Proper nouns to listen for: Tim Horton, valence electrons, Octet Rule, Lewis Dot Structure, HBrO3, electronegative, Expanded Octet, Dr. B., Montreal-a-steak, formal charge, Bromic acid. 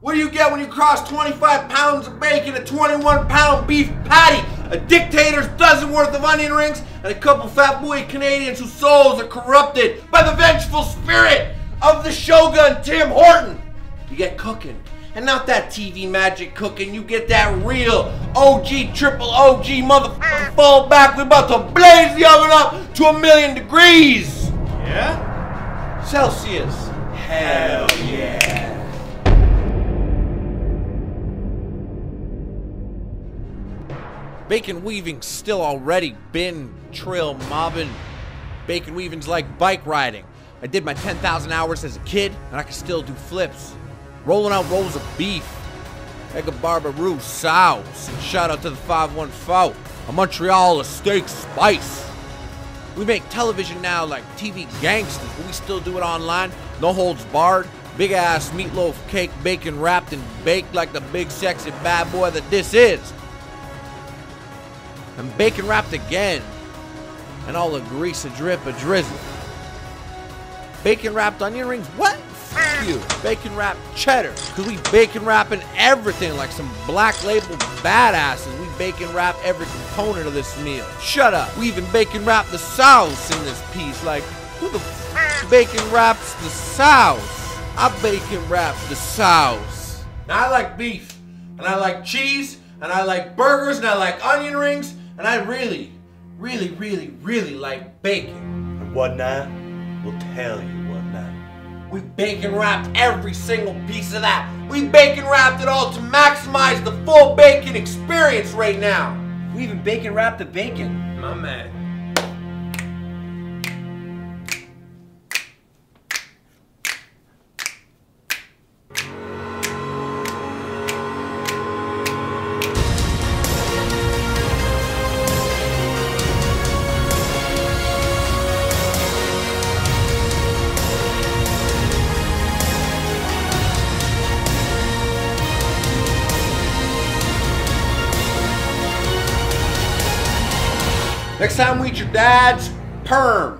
What do you get when you cross 25 pounds of bacon, a 21-pound beef patty, a dictator's dozen worth of onion rings, and a couple fat boy Canadians whose souls are corrupted by the vengeful spirit of the Shogun Tim Horton? You get cooking. And not that TV magic cooking, you get that real OG, triple OG motherfucking fall back. We're about to blaze the oven up to 1,000,000 degrees. Yeah? Celsius. Hell yeah. Bacon weaving's still already been trill mobbing. Bacon weaving's like bike riding. I did my 10,000 hours as a kid, and I can still do flips. Rolling out rolls of beef, like a barbaroux sows. And shout out to the 514, a Montreal-a-steak spice. We make television now like TV gangsters, but we still do it online. No holds barred. Big ass meatloaf cake, bacon wrapped and baked like the big sexy bad boy that this is. And bacon wrapped again, and all the grease a drip a drizzle. Bacon wrapped onion rings, what? F you. Bacon wrapped cheddar, cause we bacon wrapping everything like some black label badasses. We bacon wrap every component of this meal. Shut up. We even bacon wrap the sauce in this piece. Like, who the f bacon wraps the sauce? I bacon wrap the sauce. Now I like beef, and I like cheese, and I like burgers, and I like onion rings, and I really, really, really, really like bacon. And what now? We'll tell you what now. We bacon wrapped every single piece of that. We bacon wrapped it all to maximize the full bacon experience right now. We even bacon wrapped the bacon. My man. Next time we eat your dad's perm.